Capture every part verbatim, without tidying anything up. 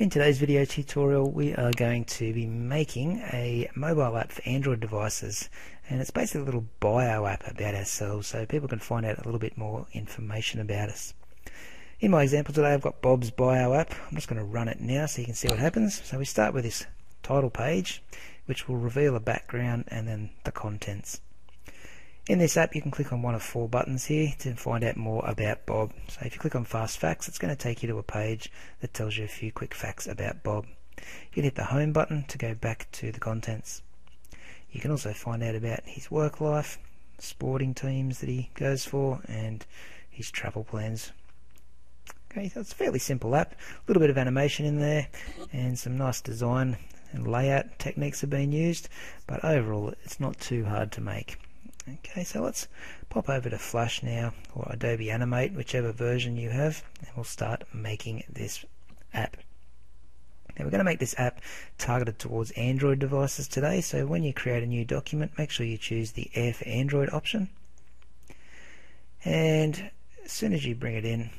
In today's video tutorial we are going to be making a mobile app for Android devices, and it's basically a little bio app about ourselves so people can find out a little bit more information about us. In my example today I've got Bob's bio app. I'm just going to run it now so you can see what happens. So we start with this title page which will reveal a background and then the contents. In this app you can click on one of four buttons here to find out more about Bob. So if you click on Fast Facts, it's going to take you to a page that tells you a few quick facts about Bob. You can hit the Home button to go back to the contents. You can also find out about his work life, sporting teams that he goes for, and his travel plans. Okay, so it's a fairly simple app. A little bit of animation in there and some nice design and layout techniques have been used, but overall it's not too hard to make. Okay, so let's pop over to Flash now, or Adobe Animate, whichever version you have, and we'll start making this app. Now we're going to make this app targeted towards Android devices today, so when you create a new document, make sure you choose the A for Android option. And as soon as you bring it in,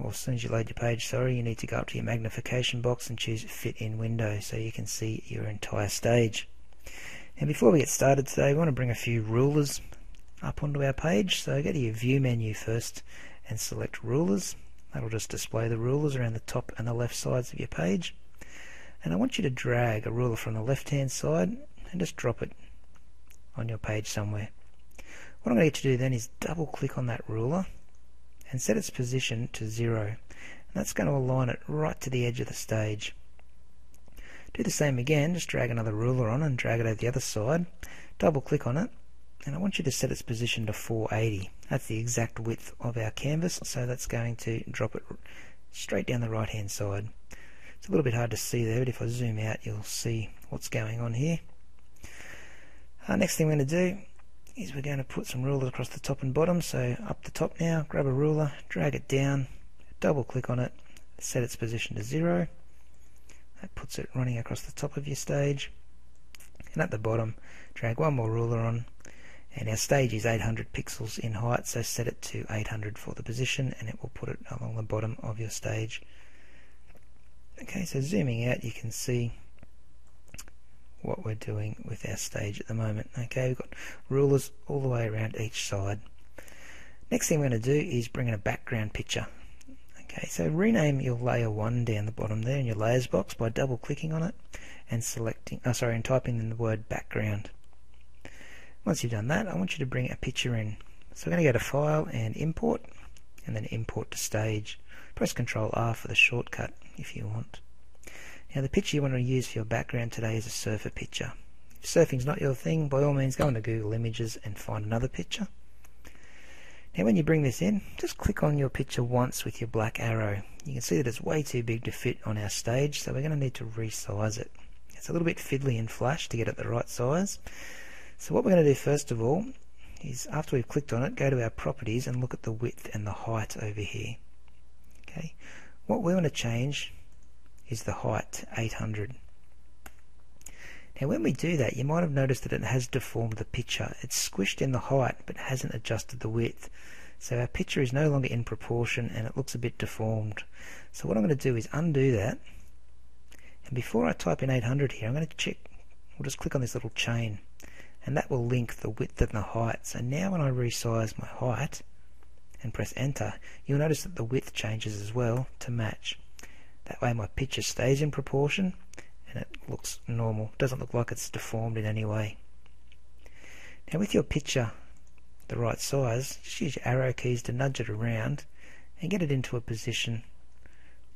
or as soon as you load your page, sorry, you need to go up to your magnification box and choose Fit in Window so you can see your entire stage. And before we get started today, we want to bring a few rulers up onto our page. So go to your View menu first and select Rulers. That'll just display the rulers around the top and the left sides of your page. And I want you to drag a ruler from the left-hand side and just drop it on your page somewhere. What I'm going to get you to do then is double-click on that ruler and set its position to zero. And that's going to align it right to the edge of the stage. Do the same again, just drag another ruler on and drag it over the other side, double click on it, and I want you to set its position to four eighty. That's the exact width of our canvas, so that's going to drop it straight down the right hand side. It's a little bit hard to see there, but if I zoom out you'll see what's going on here. Our next thing we're going to do is we're going to put some rulers across the top and bottom, so up the top now, grab a ruler, drag it down, double click on it, set its position to zero. That puts it running across the top of your stage, and at the bottom drag one more ruler on, and our stage is eight hundred pixels in height, so set it to eight hundred for the position and it will put it along the bottom of your stage. Okay, so zooming out you can see what we're doing with our stage at the moment. Okay, we've got rulers all the way around each side. Next thing we're going to do is bring in a background picture. Okay, so rename your layer one down the bottom there in your layers box by double clicking on it and selecting, oh sorry, and typing in the word background. Once you've done that, I want you to bring a picture in. So we're going to go to File and Import, and then Import to Stage. Press Control R for the shortcut if you want. Now the picture you want to use for your background today is a surfer picture. If surfing's not your thing, by all means go into Google Images and find another picture. Now when you bring this in, just click on your picture once with your black arrow. You can see that it's way too big to fit on our stage, so we're going to need to resize it. It's a little bit fiddly in Flash to get it the right size. So what we're going to do first of all is, after we've clicked on it, go to our properties and look at the width and the height over here. Okay. What we want to change is the height to eight hundred. Now when we do that, you might have noticed that it has deformed the picture. It's squished in the height but hasn't adjusted the width. So our picture is no longer in proportion and it looks a bit deformed. So what I'm going to do is undo that, and before I type in eight hundred here, I'm going to check, we'll just click on this little chain and that will link the width and the height. So now when I resize my height and press enter, you'll notice that the width changes as well to match. That way my picture stays in proportion and it looks normal, doesn't look like it's deformed in any way. Now with your picture the right size, just use your arrow keys to nudge it around and get it into a position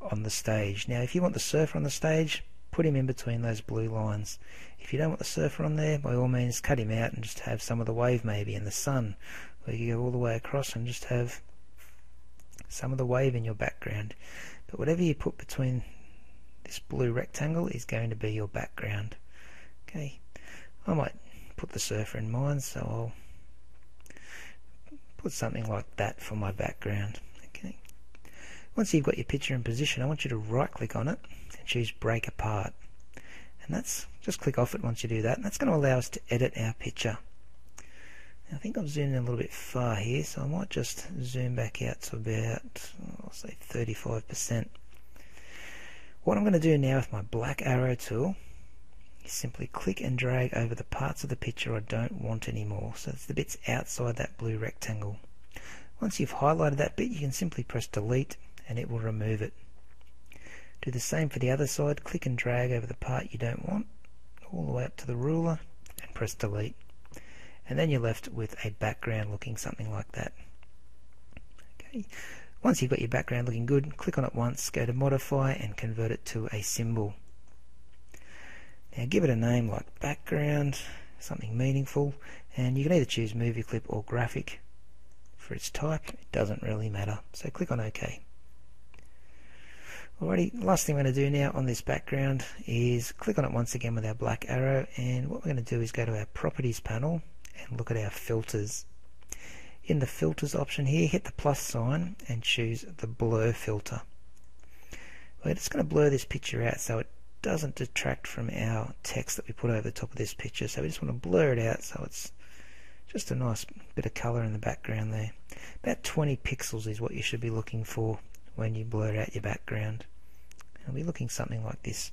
on the stage. Now if you want the surfer on the stage, put him in between those blue lines. If you don't want the surfer on there, by all means cut him out and just have some of the wave maybe in the sun, or you go all the way across and just have some of the wave in your background. But whatever you put between this blue rectangle is going to be your background. Okay, I might put the surfer in mine, so I'll put something like that for my background. Okay, once you've got your picture in position, I want you to right click on it and choose Break Apart, and that's just click off it once you do that, and that's going to allow us to edit our picture. Now, I think I've zoomed in a little bit far here, so I might just zoom back out to about, I'll say thirty-five percent. What I'm going to do now with my black arrow tool is simply click and drag over the parts of the picture I don't want anymore, so it's the bits outside that blue rectangle. Once you've highlighted that bit, you can simply press delete and it will remove it. Do the same for the other side, click and drag over the part you don't want, all the way up to the ruler, and press delete. And then you're left with a background looking something like that. Okay. Once you've got your background looking good, click on it once, go to modify and convert it to a symbol. Now give it a name like background, something meaningful, and you can either choose movie clip or graphic. For its type, it doesn't really matter, so click on OK. Alrighty, last thing I'm going to do now on this background is click on it once again with our black arrow, and what we're going to do is go to our properties panel and look at our filters. In the filters option here, hit the plus sign and choose the blur filter. We're just going to blur this picture out so it doesn't detract from our text that we put over the top of this picture, so we just want to blur it out so it's just a nice bit of colour in the background there. About twenty pixels is what you should be looking for when you blur out your background. It'll be looking something like this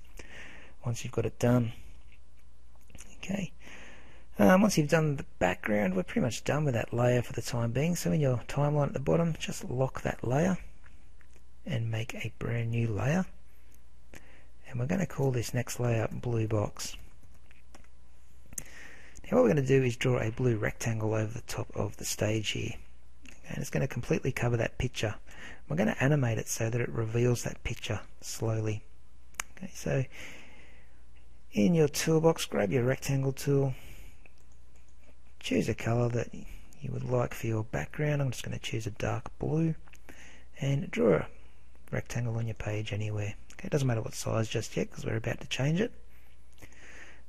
once you've got it done. Okay. Um, once you've done the background, we're pretty much done with that layer for the time being, so in your timeline at the bottom, just lock that layer and make a brand new layer, and we're going to call this next layer blue box. Now what we're going to do is draw a blue rectangle over the top of the stage here, and it's going to completely cover that picture. We're going to animate it so that it reveals that picture slowly. Okay, so in your toolbox, grab your rectangle tool, choose a colour that you would like for your background. I'm just going to choose a dark blue and draw a rectangle on your page anywhere. Okay, it doesn't matter what size just yet because we're about to change it.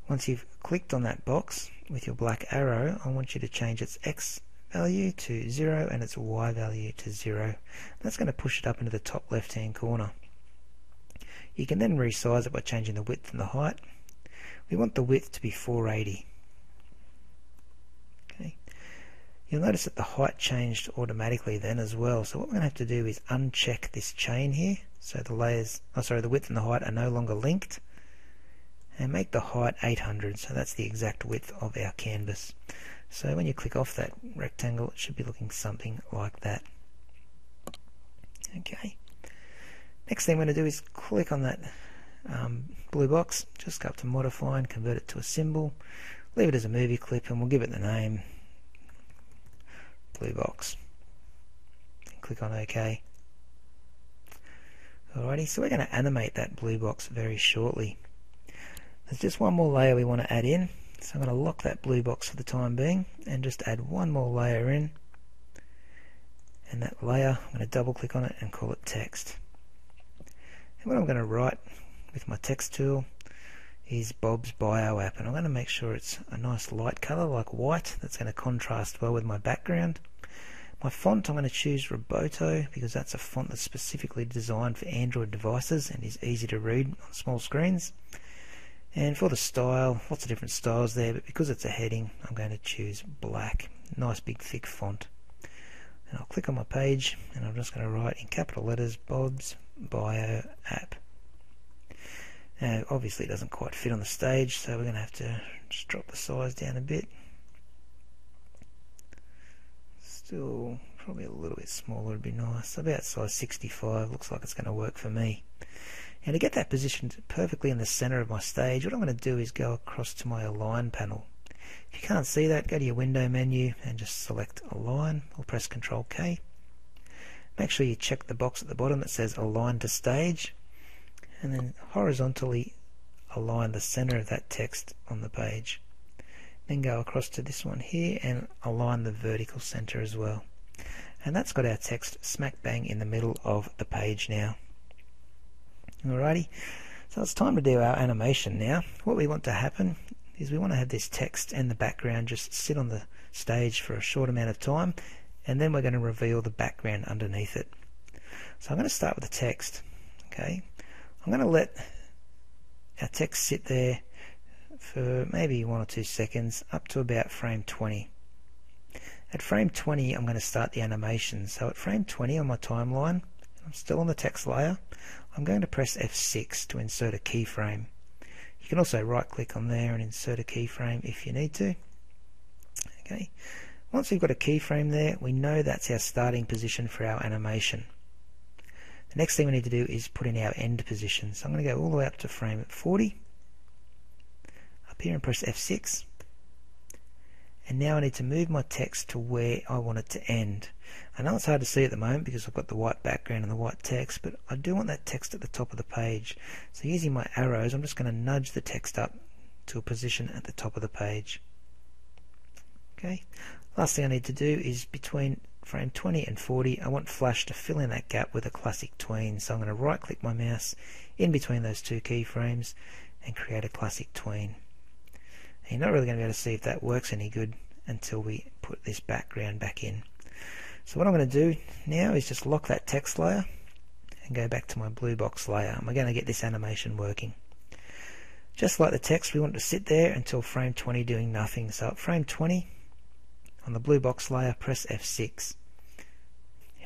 Once you've clicked on that box with your black arrow, I want you to change its X value to zero and its Y value to zero. That's going to push it up into the top left hand corner. You can then resize it by changing the width and the height. We want the width to be four eighty. You'll notice that the height changed automatically then as well, so what we're going to have to do is uncheck this chain here, so the layers, oh sorry, the width and the height are no longer linked, and make the height eight hundred, so that's the exact width of our canvas. So when you click off that rectangle, it should be looking something like that. Okay. Next thing I'm going to do is click on that um, blue box, just go up to modify and convert it to a symbol, leave it as a movie clip, and we'll give it the name blue box. Click on OK. Alrighty, so we're going to animate that blue box very shortly. There's just one more layer we want to add in, so I'm going to lock that blue box for the time being and just add one more layer in, and that layer, I'm going to double click on it and call it text. And what I'm going to write with my text tool is Bob's bio app, and I'm going to make sure it's a nice light colour like white. That's going to contrast well with my background. My font, I'm going to choose Roboto because that's a font that's specifically designed for Android devices and is easy to read on small screens. And for the style, lots of different styles there, but because it's a heading, I'm going to choose black. Nice big thick font. And I'll click on my page and I'm just going to write in capital letters Bob's bio app. Now obviously it doesn't quite fit on the stage, so we're going to have to just drop the size down a bit. Still probably a little bit smaller would be nice, about size sixty-five, looks like it's going to work for me. Now to get that positioned perfectly in the centre of my stage, what I'm going to do is go across to my align panel. If you can't see that, go to your window menu and just select align, or press control K. Make sure you check the box at the bottom that says align to stage, and then horizontally align the center of that text on the page. Then go across to this one here and align the vertical center as well. And that's got our text smack bang in the middle of the page now. Alrighty, so it's time to do our animation now. What we want to happen is we want to have this text and the background just sit on the stage for a short amount of time, and then we're going to reveal the background underneath it. So I'm going to start with the text. Okay. I'm going to let our text sit there for maybe one or two seconds up to about frame twenty. At frame twenty I'm going to start the animation. So at frame twenty on my timeline, I'm still on the text layer, I'm going to press F six to insert a keyframe. You can also right click on there and insert a keyframe if you need to. Okay. Once we've got a keyframe there, we know that's our starting position for our animation. The next thing we need to do is put in our end position. So I'm going to go all the way up to frame forty, up here, and press F six. And now I need to move my text to where I want it to end. I know it's hard to see at the moment because I've got the white background and the white text, but I do want that text at the top of the page. So using my arrows, I'm just going to nudge the text up to a position at the top of the page. Okay. Last thing I need to do is between frame twenty and forty, I want Flash to fill in that gap with a classic tween. So I'm going to right click my mouse in between those two keyframes and create a classic tween. You're not really going to be able to see if that works any good until we put this background back in. So what I'm going to do now is just lock that text layer and go back to my blue box layer, and we're going to get this animation working. Just like the text, we want it to sit there until frame twenty doing nothing. So at frame twenty, on the blue box layer, press F six.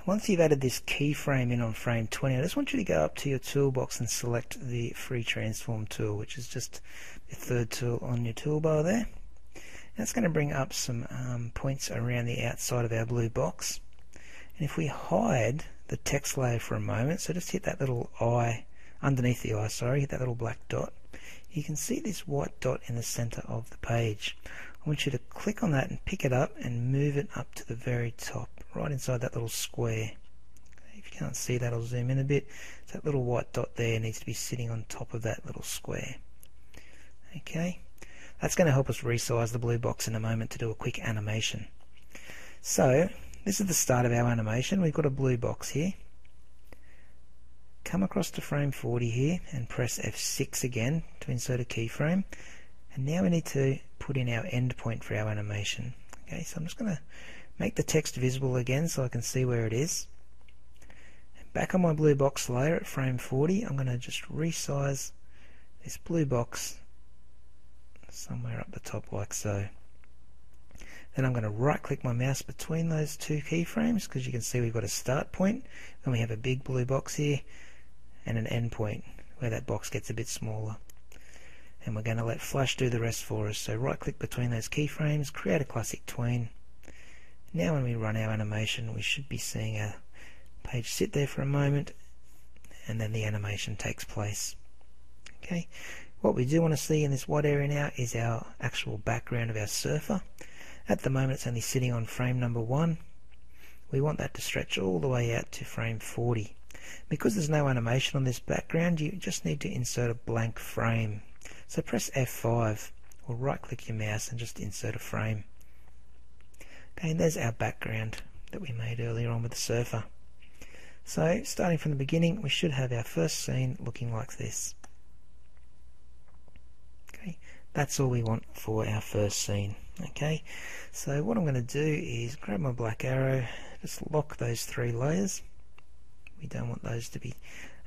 Once you've added this keyframe in on frame twenty, I just want you to go up to your toolbox and select the free transform tool, which is just the third tool on your toolbar there. That's going to bring up some um, points around the outside of our blue box. And if we hide the text layer for a moment, so just hit that little eye, underneath the eye, sorry, hit that little black dot, you can see this white dot in the center of the page. I want you to click on that and pick it up and move it up to the very top, right inside that little square. Okay, if you can't see that, I'll zoom in a bit. That little white dot there needs to be sitting on top of that little square. Okay, that's going to help us resize the blue box in a moment to do a quick animation. So this is the start of our animation. We've got a blue box here. Come across to frame forty here and press F six again to insert a keyframe. And now we need to put in our end point for our animation. Okay, so I'm just going to make the text visible again so I can see where it is. Back on my blue box layer at frame forty, I'm going to just resize this blue box somewhere up the top like so. Then I'm going to right click my mouse between those two keyframes, because you can see we've got a start point and we have a big blue box here and an end point where that box gets a bit smaller. And we're going to let Flash do the rest for us. So right click between those keyframes, create a classic tween. Now when we run our animation, we should be seeing our page sit there for a moment, and then the animation takes place. Okay, what we do want to see in this white area now is our actual background of our surfer. At the moment it's only sitting on frame number one. We want that to stretch all the way out to frame forty. Because there's no animation on this background, you just need to insert a blank frame. So press F five or right click your mouse and just insert a frame. Okay, and there's our background that we made earlier on with the surfer. So starting from the beginning, we should have our first scene looking like this. Okay, that's all we want for our first scene. Okay, so what I'm going to do is grab my black arrow, just lock those three layers. We don't want those to be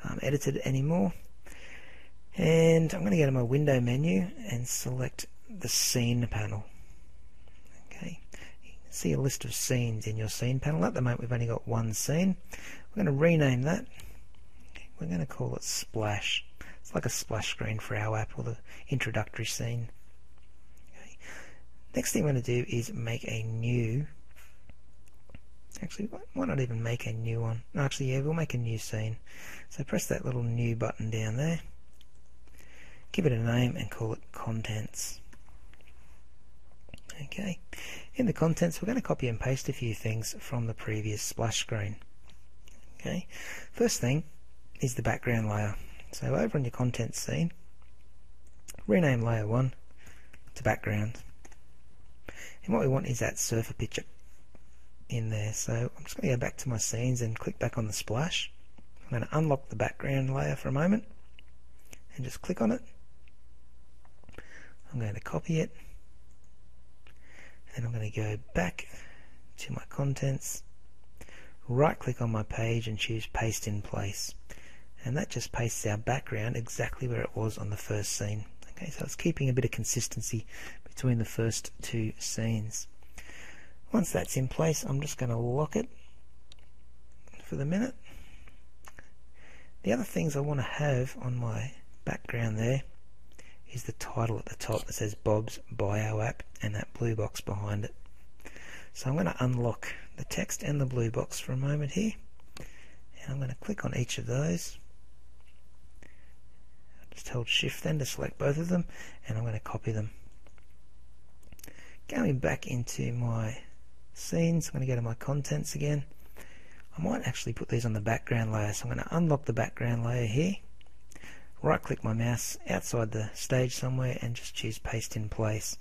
um, edited anymore. And I'm going to go to my window menu and select the scene panel. Okay, you can see a list of scenes in your scene panel. At the moment we've only got one scene. We're going to rename that. We're going to call it Splash. It's like a splash screen for our app, or the introductory scene. Okay. Next thing we're going to do is make a new, actually why not even make a new one? Actually yeah, we'll make a new scene. So press that little new button down there. Give it a name and call it Contents. Okay, in the contents we're going to copy and paste a few things from the previous splash screen. Okay, first thing is the background layer. So over on your contents scene, rename layer one to background. And what we want is that surfer picture in there. So I'm just going to go back to my scenes and click back on the splash. I'm going to unlock the background layer for a moment and just click on it. I'm going to copy it and I'm going to go back to my contents, right click on my page and choose paste in place, and that just pastes our background exactly where it was on the first scene. Okay, so it's keeping a bit of consistency between the first two scenes. Once that's in place, I'm just going to lock it for the minute. The other things I want to have on my background there is the title at the top that says Bob's Bio App and that blue box behind it. So I'm going to unlock the text and the blue box for a moment here, and I'm going to click on each of those. I just hold shift then to select both of them, and I'm going to copy them. Going back into my scenes, I'm going to go to my contents again. I might actually put these on the background layer, so I'm going to unlock the background layer here, right click my mouse outside the stage somewhere and just choose paste in place,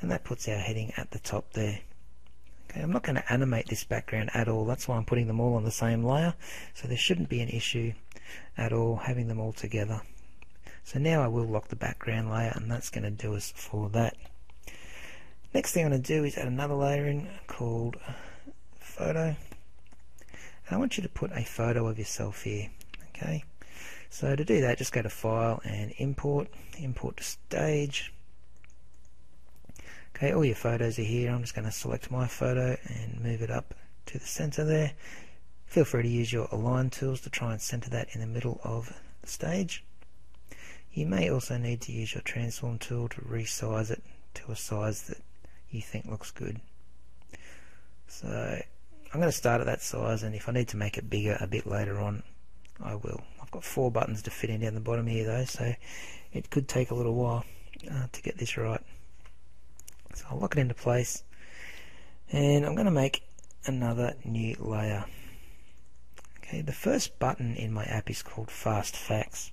and that puts our heading at the top there. Okay, I'm not going to animate this background at all, that's why I'm putting them all on the same layer, so there shouldn't be an issue at all having them all together. So now I will lock the background layer, and that's going to do us for that. Next thing I'm going to do is add another layer in called photo, and I want you to put a photo of yourself here. Okay, so to do that, just go to File and Import, Import to Stage. Okay, all your photos are here. I'm just going to select my photo and move it up to the center there. Feel free to use your align tools to try and center that in the middle of the stage. You may also need to use your transform tool to resize it to a size that you think looks good. So I'm going to start at that size, and if I need to make it bigger a bit later on, I will. I've got four buttons to fit in down the bottom here though, so it could take a little while uh, to get this right. So I'll lock it into place, and I'm going to make another new layer. Okay, the first button in my app is called Fast Facts,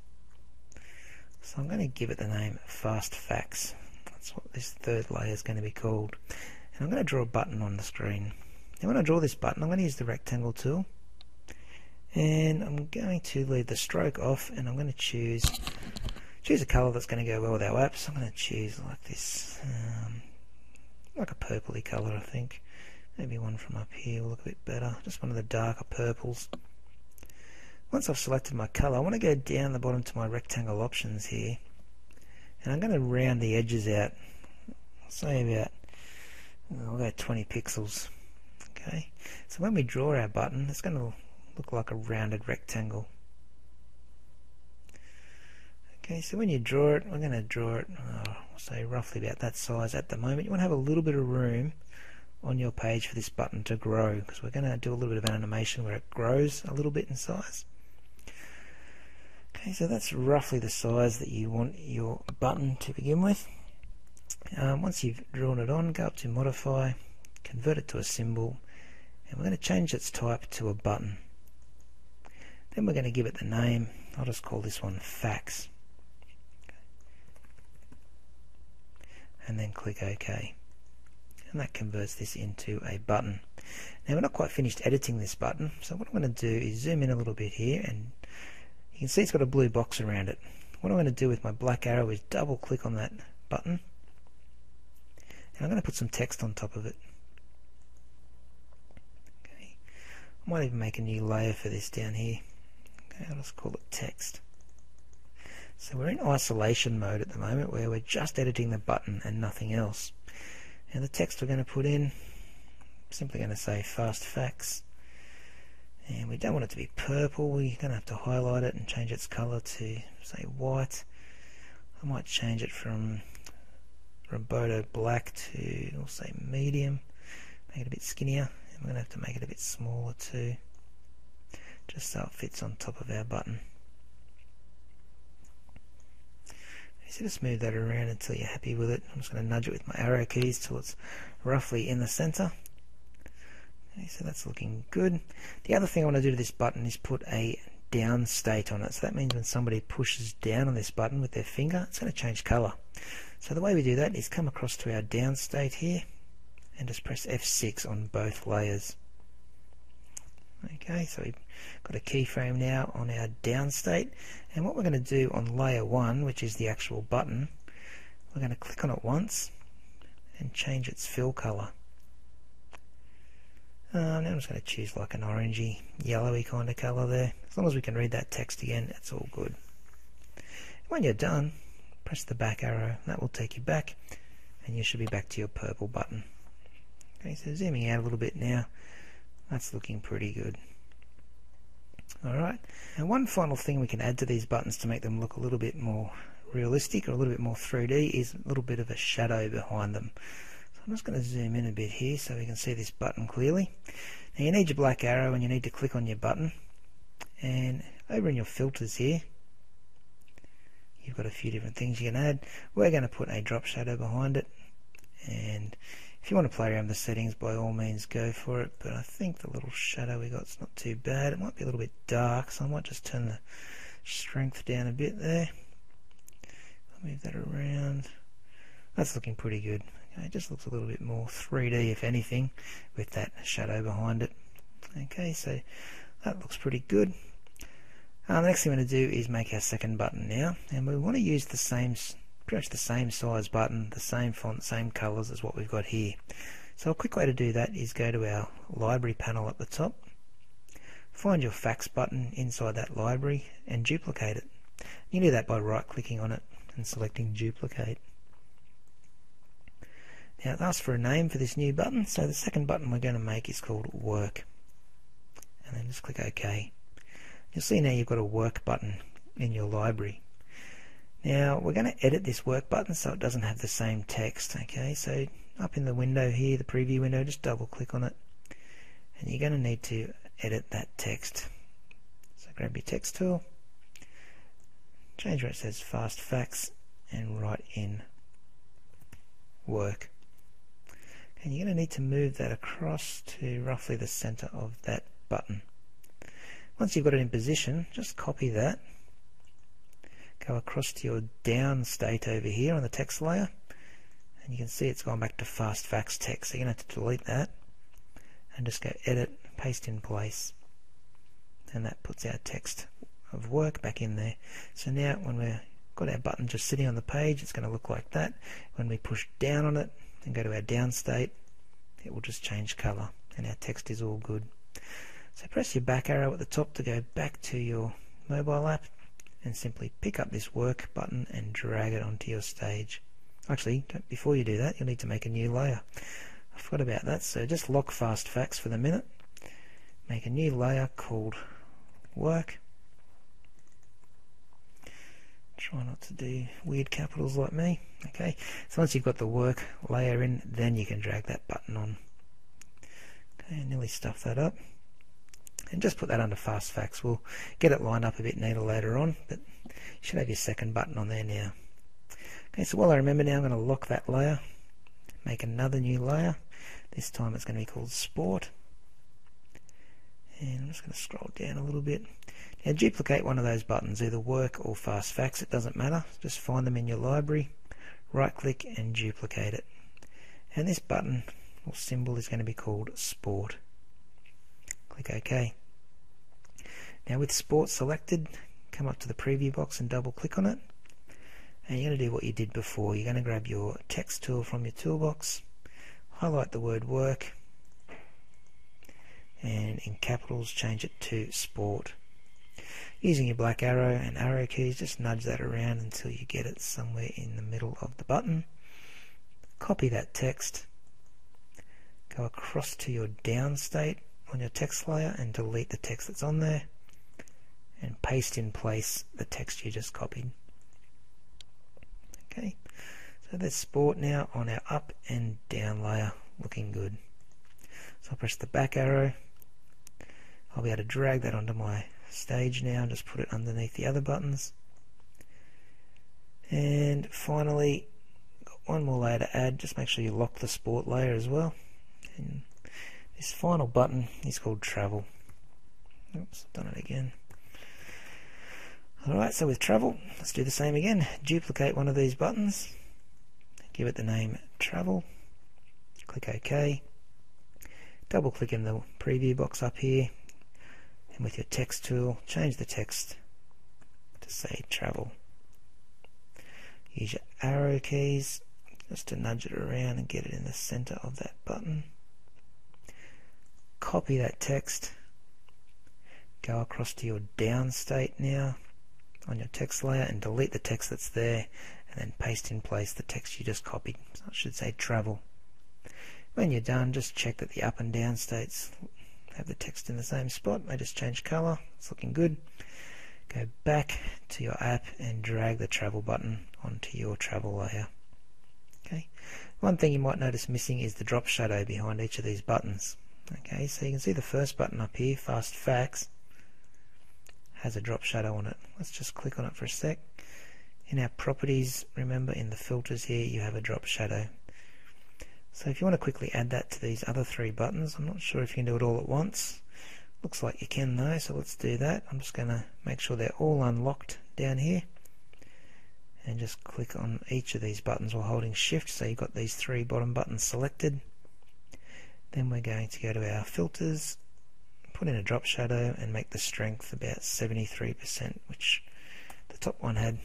so I'm going to give it the name Fast Facts. That's what this third layer is going to be called, and I'm going to draw a button on the screen. Now when I draw this button, I'm going to use the rectangle tool, and I'm going to leave the stroke off, and I'm going to choose choose a colour that's going to go well with our app. So I'm going to choose like this, um, like a purpley colour, I think. Maybe one from up here will look a bit better, just one of the darker purples. Once I've selected my colour, I want to go down the bottom to my rectangle options here, and I'm going to round the edges out, say about, I'll go twenty pixels. Okay, so when we draw our button, it's going to look like a rounded rectangle. Okay, so when you draw it, I'm going to draw it, oh, say roughly about that size at the moment. You want to have a little bit of room on your page for this button to grow, because we're going to do a little bit of animation where it grows a little bit in size. Okay, so that's roughly the size that you want your button to begin with. Um, once you've drawn it on, go up to Modify, convert it to a symbol, and we're going to change its type to a button. Then we're going to give it the name. I'll just call this one Facts. Okay. And then click OK. And that converts this into a button. Now we're not quite finished editing this button, so what I'm going to do is zoom in a little bit here, and you can see it's got a blue box around it. What I'm going to do with my black arrow is double click on that button, and I'm going to put some text on top of it. Okay. I might even make a new layer for this down here. Okay, I'll just call it text. So we're in isolation mode at the moment, where we're just editing the button and nothing else. And the text we're going to put in, I'm simply going to say Fast Facts, and we don't want it to be purple. We're going to have to highlight it and change its colour to, say, white. I might change it from Roboto black to, we'll say, medium, make it a bit skinnier, and we're going to have to make it a bit smaller too, just so it fits on top of our button. So just move that around until you're happy with it. I'm just going to nudge it with my arrow keys till it's roughly in the center. Okay, so that's looking good. The other thing I want to do to this button is put a down state on it. So that means when somebody pushes down on this button with their finger, it's going to change color. So the way we do that is come across to our down state here and just press F six on both layers. Okay, so we've got a keyframe now on our down state, and what we're going to do on layer one, which is the actual button, we're going to click on it once and change its fill colour. Um, now I'm just going to choose like an orangey, yellowy kind of colour there. As long as we can read that text again, it's all good. And when you're done, press the back arrow. That will take you back, and you should be back to your purple button. Okay, so zooming out a little bit now. That's looking pretty good. Alright, and one final thing we can add to these buttons to make them look a little bit more realistic or a little bit more three D is a little bit of a shadow behind them. So I'm just going to zoom in a bit here so we can see this button clearly. Now you need your black arrow and you need to click on your button, and over in your filters here you've got a few different things you can add. We're going to put a drop shadow behind it, and if you want to play around with the settings, by all means go for it, but I think the little shadow we got's not too bad. It might be a little bit dark, so I might just turn the strength down a bit there. I'll move that around. That's looking pretty good. Okay, it just looks a little bit more three D, if anything, with that shadow behind it. Okay, so that looks pretty good. Um, the next thing we're going to do is make our second button now, and we want to use the same, pretty much the same size button, the same font, same colours as what we've got here. So a quick way to do that is go to our library panel at the top, find your fax button inside that library and duplicate it. You can do that by right clicking on it and selecting duplicate. Now it asks for a name for this new button, so the second button we're going to make is called work, and then just click OK. You'll see now you've got a work button in your library. Now we're going to edit this work button so it doesn't have the same text. Okay, so up in the window here, the preview window, just double click on it, and you're going to need to edit that text. So grab your text tool, change where it says fast fax, and write in work. And you're going to need to move that across to roughly the center of that button. Once you've got it in position, just copy that, go across to your down state over here on the text layer, and you can see it's gone back to fast fax text, so you're going to have to delete that and just go edit, paste in place, and that puts our text of work back in there. So now when we've got our button just sitting on the page, it's going to look like that. When we push down on it and go to our down state, it will just change colour and our text is all good. So press your back arrow at the top to go back to your mobile app and simply pick up this work button and drag it onto your stage. Actually, before you do that, you'll need to make a new layer. I forgot about that, so just lock fast fax for the minute. Make a new layer called work. Try not to do weird capitals like me. Okay, so once you've got the work layer in, then you can drag that button on. Okay, I nearly stuffed that up. And just put that under fast fax. We'll get it lined up a bit neater later on, but you should have your second button on there now. Okay, so while I remember now, I'm going to lock that layer, make another new layer. This time it's going to be called Sport. And I'm just going to scroll down a little bit. Now duplicate one of those buttons, either work or fast fax, it doesn't matter. Just find them in your library, right click and duplicate it. And this button or symbol is going to be called Sport. Click OK. Now with Sport selected, come up to the preview box and double click on it, and you're going to do what you did before. You're going to grab your text tool from your toolbox, highlight the word work, and in capitals change it to Sport. Using your black arrow and arrow keys, just nudge that around until you get it somewhere in the middle of the button. Copy that text, go across to your down state on your text layer and delete the text that's on there, and paste in place the text you just copied. Okay, so there's Sport now on our up and down layer, looking good. So I'll press the back arrow, I'll be able to drag that onto my stage now, just put it underneath the other buttons. And finally, got one more layer to add, just make sure you lock the Sport layer as well. And this final button is called Travel. Oops, I've done it again. Alright, so with Travel, let's do the same again. Duplicate one of these buttons, give it the name Travel, click OK, double click in the preview box up here, and with your text tool, change the text to say Travel. Use your arrow keys just to nudge it around and get it in the center of that button. Copy that text, go across to your down state now on your text layer and delete the text that's there, and then paste in place the text you just copied. So I should say Travel. When you're done, just check that the up and down states have the text in the same spot. I just change color, it's looking good. Go back to your app and drag the travel button onto your travel layer. Okay. One thing you might notice missing is the drop shadow behind each of these buttons. Okay, so you can see the first button up here, Fast Fax, has a drop shadow on it. Let's just click on it for a sec. In our properties, remember in the filters here you have a drop shadow. So if you want to quickly add that to these other three buttons, I'm not sure if you can do it all at once. Looks like you can though, so let's do that. I'm just going to make sure they're all unlocked down here. And just click on each of these buttons while holding Shift, so you've got these three bottom buttons selected. Then we're going to go to our filters, put in a drop shadow and make the strength about seventy-three percent, which the top one had.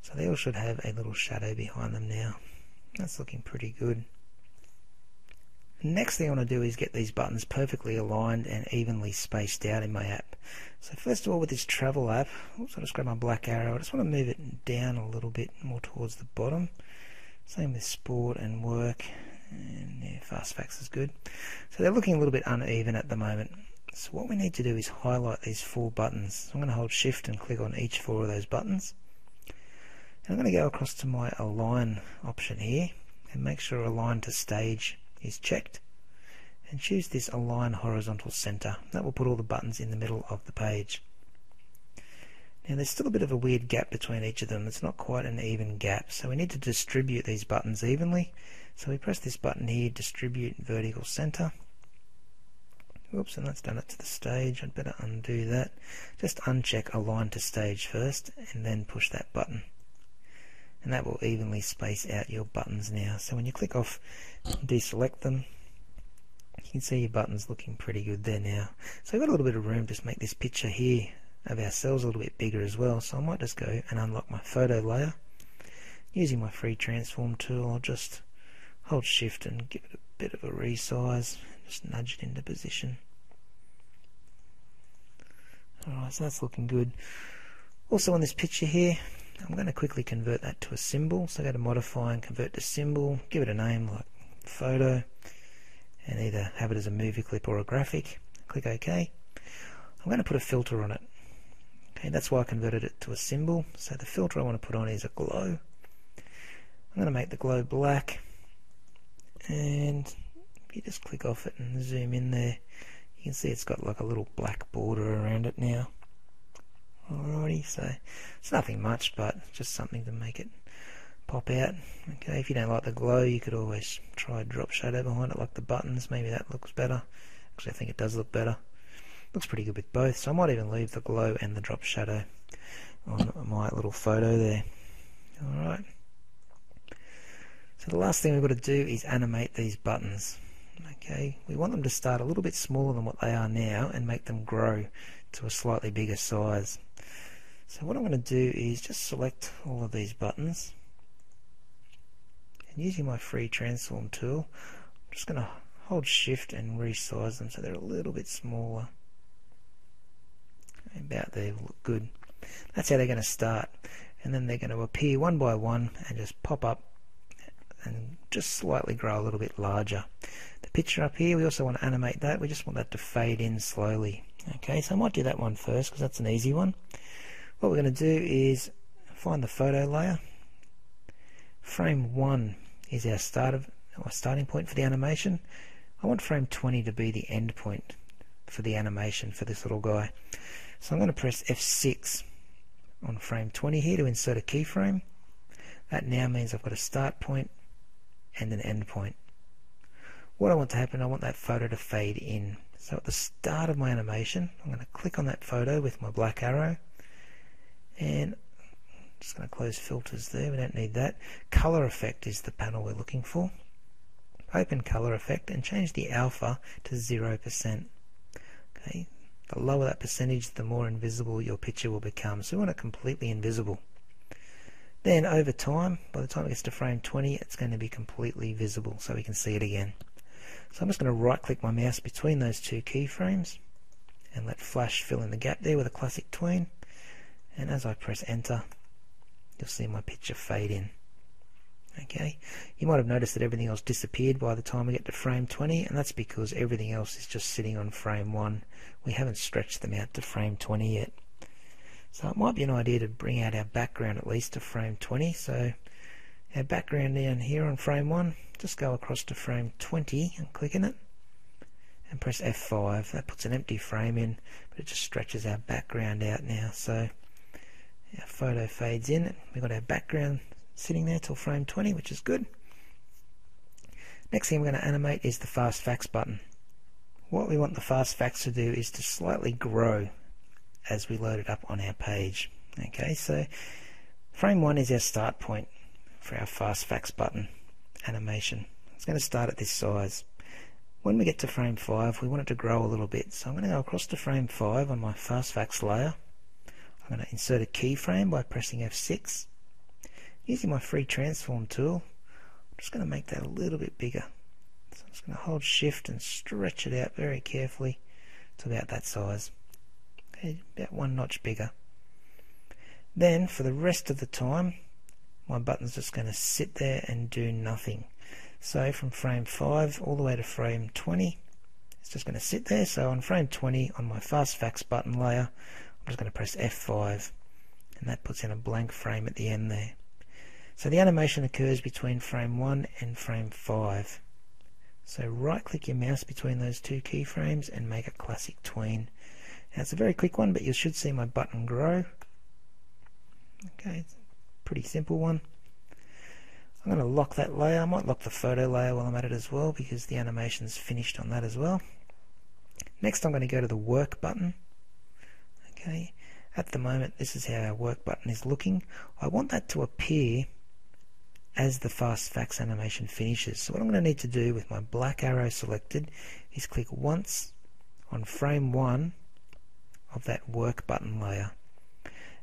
So they all should have a little shadow behind them now. That's looking pretty good. The next thing I want to do is get these buttons perfectly aligned and evenly spaced out in my app. So first of all, with this travel app, oops, I'll just grab my black arrow, I just want to move it down a little bit more towards the bottom. Same with sport and work, and yeah, Fast Fax is good. So they're looking a little bit uneven at the moment. So what we need to do is highlight these four buttons. So I'm going to hold Shift and click on each four of those buttons. And I'm going to go across to my Align option here and make sure Align to Stage is checked, and choose this Align Horizontal Center. That will put all the buttons in the middle of the page. Now there's still a bit of a weird gap between each of them. It's not quite an even gap, so we need to distribute these buttons evenly. So we press this button here, Distribute Vertical Center. Oops, and that's done it to the stage. I'd better undo that. Just uncheck Align to Stage first and then push that button. And that will evenly space out your buttons now. So when you click off and deselect them, you can see your buttons looking pretty good there now. So we've got a little bit of room to just make this picture here of ourselves a little bit bigger as well. So I might just go and unlock my photo layer. Using my free transform tool, I'll just hold Shift and give it a bit of a resize, just nudge it into position. Alright, so that's looking good. Also on this picture here, I'm going to quickly convert that to a symbol, so go to Modify and Convert to Symbol, give it a name like Photo, and either have it as a movie clip or a graphic. Click OK. I'm going to put a filter on it. Okay, that's why I converted it to a symbol, so the filter I want to put on is a glow. I'm going to make the glow black, and if you just click off it and zoom in there, you can see it's got like a little black border around it now. Alrighty, so it's nothing much, but just something to make it pop out. Okay, if you don't like the glow, you could always try a drop shadow behind it, like the buttons. Maybe that looks better. Actually, I think it does look better. Looks pretty good with both, so I might even leave the glow and the drop shadow on my little photo there. Alright. So the last thing we've got to do is animate these buttons. Okay, we want them to start a little bit smaller than what they are now and make them grow to a slightly bigger size. So what I'm going to do is just select all of these buttons, and using my free transform tool, I'm just going to hold Shift and resize them so they're a little bit smaller. About there will look good. That's how they're going to start, and then they're going to appear one by one and just pop up and just slightly grow a little bit larger. The picture up here, we also want to animate that. We just want that to fade in slowly. Okay, so I might do that one first because that's an easy one. What we're going to do is find the photo layer. Frame one is our start of, our starting point for the animation. I want frame twenty to be the end point for the animation for this little guy. So I'm going to press F six on frame twenty here to insert a keyframe. That now means I've got a start point and an end point. What I want to happen, I want that photo to fade in. So at the start of my animation, I'm going to click on that photo with my black arrow, and I'm just going to close filters there, we don't need that. Color effect is the panel we're looking for. Open color effect and change the alpha to zero percent. Okay, the lower that percentage, the more invisible your picture will become. So we want it completely invisible. Then over time, by the time it gets to frame twenty, it's going to be completely visible so we can see it again. So I'm just going to right click my mouse between those two keyframes and let Flash fill in the gap there with a classic tween, and as I press enter, you'll see my picture fade in. Okay, you might have noticed that everything else disappeared by the time we get to frame twenty, and that's because everything else is just sitting on frame one. We haven't stretched them out to frame twenty yet. So it might be an idea to bring out our background at least to frame twenty. So our background down here on frame one, just go across to frame twenty and click in it and press F five. That puts an empty frame in, but it just stretches our background out now. So our photo fades in, we've got our background sitting there till frame twenty, which is good. Next thing we're going to animate is the fast facts button. What we want the fast facts to do is to slightly grow as we load it up on our page. Okay, so frame one is our start point for our fast facts button animation. It's going to start at this size. When we get to frame five, we want it to grow a little bit, so I'm going to go across to frame five on my fast facts layer. I'm going to insert a keyframe by pressing F six. Using my free transform tool, I'm just going to make that a little bit bigger. So I'm just going to hold shift and stretch it out very carefully to about that size. Okay, about one notch bigger. Then for the rest of the time, my button's just going to sit there and do nothing. So from frame five all the way to frame twenty, it's just going to sit there. So on frame twenty on my fast facts button layer, I'm just going to press F five, and that puts in a blank frame at the end there. So the animation occurs between frame one and frame five. So right click your mouse between those two keyframes and make a classic tween. Now it's a very quick one, but you should see my button grow. Okay, it's a pretty simple one. I'm going to lock that layer. I might lock the photo layer while I'm at it as well, because the animation's finished on that as well. Next I'm going to go to the work button. Okay, at the moment this is how our work button is looking. I want that to appear as the fast facts animation finishes. So what I'm going to need to do with my black arrow selected is click once on frame one of that work button layer.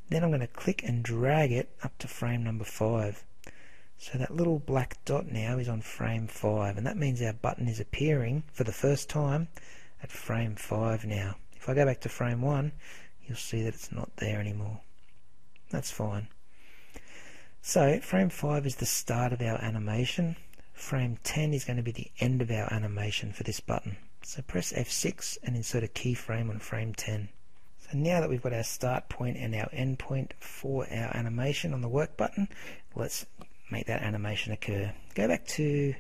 Then I'm going to click and drag it up to frame number five. So that little black dot now is on frame five, and that means our button is appearing for the first time at frame five now. If I go back to frame one, you'll see that it's not there anymore. That's fine. So frame five is the start of our animation. Frame ten is going to be the end of our animation for this button. So press F six and insert a keyframe on frame ten. So now that we've got our start point and our end point for our animation on the work button, let's make that animation occur. Go back to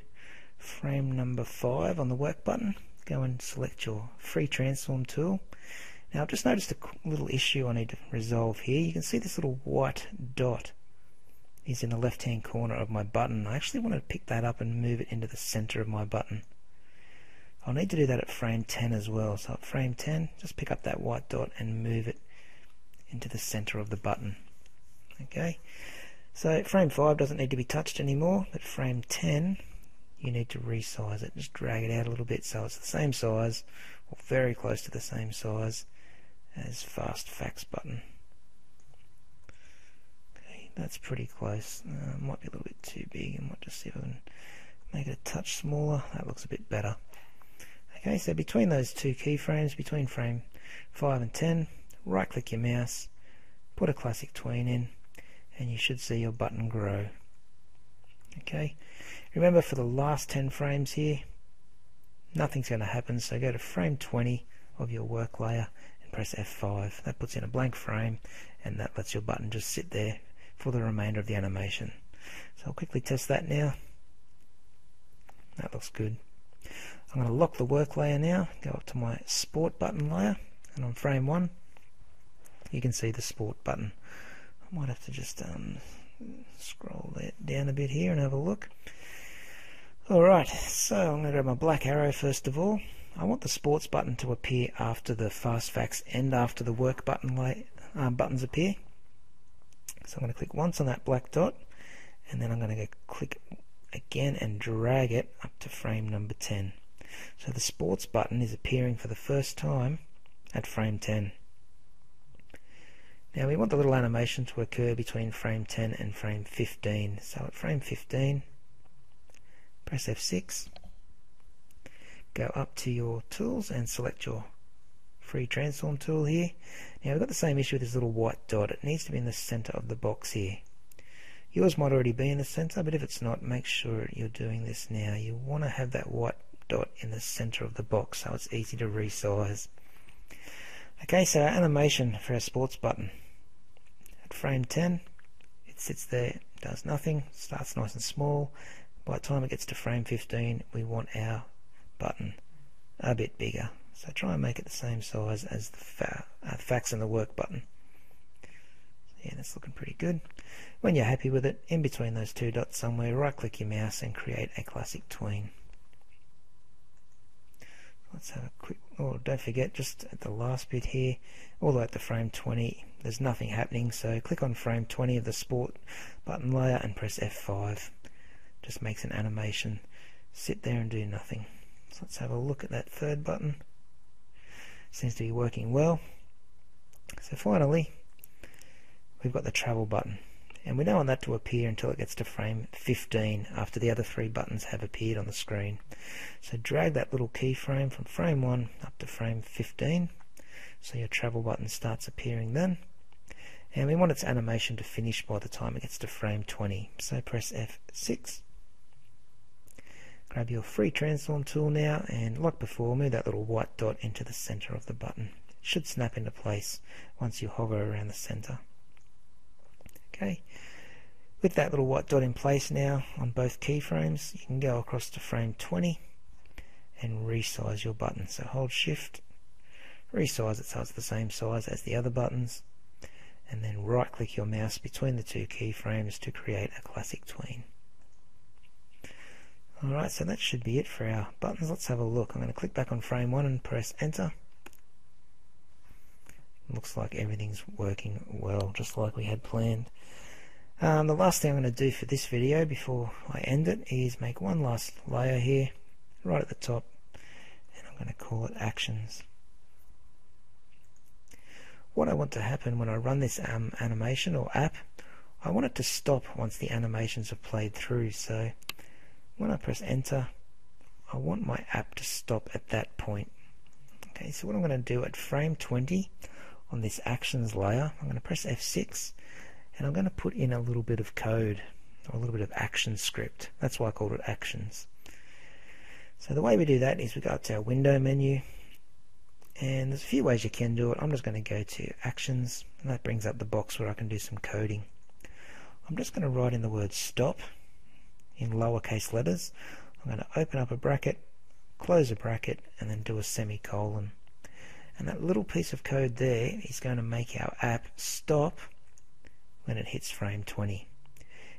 frame number five on the work button. Go and select your free transform tool. Now I've just noticed a little issue I need to resolve here. You can see this little white dot is in the left hand corner of my button. I actually want to pick that up and move it into the center of my button. I'll need to do that at frame ten as well. So at frame ten, just pick up that white dot and move it into the center of the button. Okay, so frame five doesn't need to be touched anymore, but frame ten you need to resize it. Just drag it out a little bit so it's the same size, or very close to the same size as fast facts button. That's pretty close. Uh, might be a little bit too big. I might just see if I can make it a touch smaller. That looks a bit better. Okay, so between those two keyframes, between frame five and ten, right click your mouse, put a classic tween in, and you should see your button grow. Okay, remember for the last ten frames here, nothing's going to happen, so go to frame twenty of your work layer and press F five. That puts in a blank frame, and that lets your button just sit there for the remainder of the animation. So I'll quickly test that now. That looks good. I'm going to lock the work layer now, go up to my sport button layer, and on frame one you can see the sport button. I might have to just um, scroll that down a bit here and have a look. Alright, so I'm going to grab my black arrow first of all. I want the sports button to appear after the fast facts and after the work button lay, uh, buttons appear. So I'm going to click once on that black dot, and then I'm going to go click again and drag it up to frame number ten. So the sports button is appearing for the first time at frame ten. Now we want the little animation to occur between frame ten and frame fifteen. So at frame fifteen, press F six, go up to your tools and select your free transform tool here. Now we've got the same issue with this little white dot. It needs to be in the center of the box here. Yours might already be in the center, but if it's not, make sure you're doing this now. You want to have that white dot in the center of the box so it's easy to resize. Okay, so our animation for our sports button. At frame ten, it sits there, does nothing, starts nice and small. By the time it gets to frame fifteen, we want our button a bit bigger. So try and make it the same size as the fa uh, fax and the work button. Yeah, that's looking pretty good. When you're happy with it, in between those two dots somewhere, right-click your mouse and create a classic tween. Let's have a quick, oh, don't forget, just at the last bit here, all the way up to frame twenty, there's nothing happening, so click on frame twenty of the sport button layer and press F five. Just makes an animation sit there and do nothing. So let's have a look at that third button. Seems to be working well. So finally, we've got the travel button, and we don't want that to appear until it gets to frame fifteen, after the other three buttons have appeared on the screen. So drag that little keyframe from frame one up to frame fifteen, so your travel button starts appearing then. And we want its animation to finish by the time it gets to frame twenty, so press F six. Grab your free transform tool now, and like before, move that little white dot into the center of the button. It should snap into place once you hover around the center. Okay, with that little white dot in place now on both keyframes, you can go across to frame twenty and resize your button. So hold shift, resize it so it's the same size as the other buttons, and then right click your mouse between the two keyframes to create a classic tween. Alright, so that should be it for our buttons. Let's have a look. I'm going to click back on frame one and press enter. Looks like everything's working well, just like we had planned. Um, the last thing I'm going to do for this video before I end it is make one last layer here, right at the top, and I'm going to call it Actions. What I want to happen when I run this um, animation or app, I want it to stop once the animations are played through. So when I press enter, I want my app to stop at that point. Okay, so what I'm going to do at frame twenty on this actions layer, I'm going to press F six, and I'm going to put in a little bit of code, or a little bit of action script. That's why I called it Actions. So the way we do that is we go up to our window menu, and there's a few ways you can do it. I'm just going to go to Actions, and that brings up the box where I can do some coding. I'm just going to write in the word stop in lowercase letters. I'm going to open up a bracket, close a bracket, and then do a semicolon. And that little piece of code there is going to make our app stop when it hits frame twenty.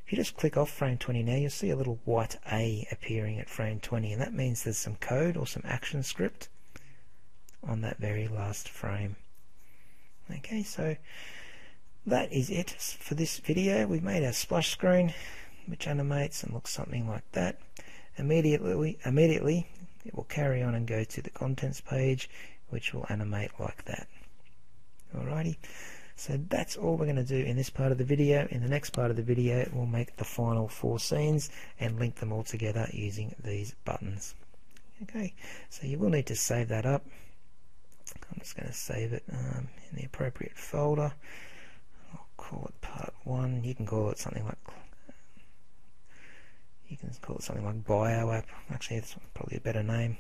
If you just click off frame twenty now, you'll see a little white A appearing at frame twenty, and that means there's some code or some action script on that very last frame. Okay, so that is it for this video. We've made our splash screen, which animates and looks something like that. Immediately, immediately it will carry on and go to the contents page, which will animate like that. Alrighty, so that's all we're going to do in this part of the video. In the next part of the video, we'll make the final four scenes and link them all together using these buttons. Okay, so you will need to save that up. I'm just going to save it um, in the appropriate folder. I'll call it part one. You can call it something like you can call it something like Bio App. Actually, that's probably a better name.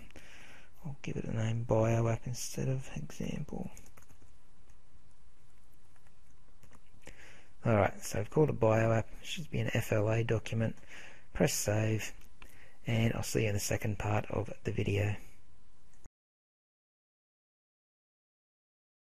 I'll give it a name, BioApp, instead of example. Alright, so I've called it BioApp. It should be an F L A document. Press save, and I'll see you in the second part of the video.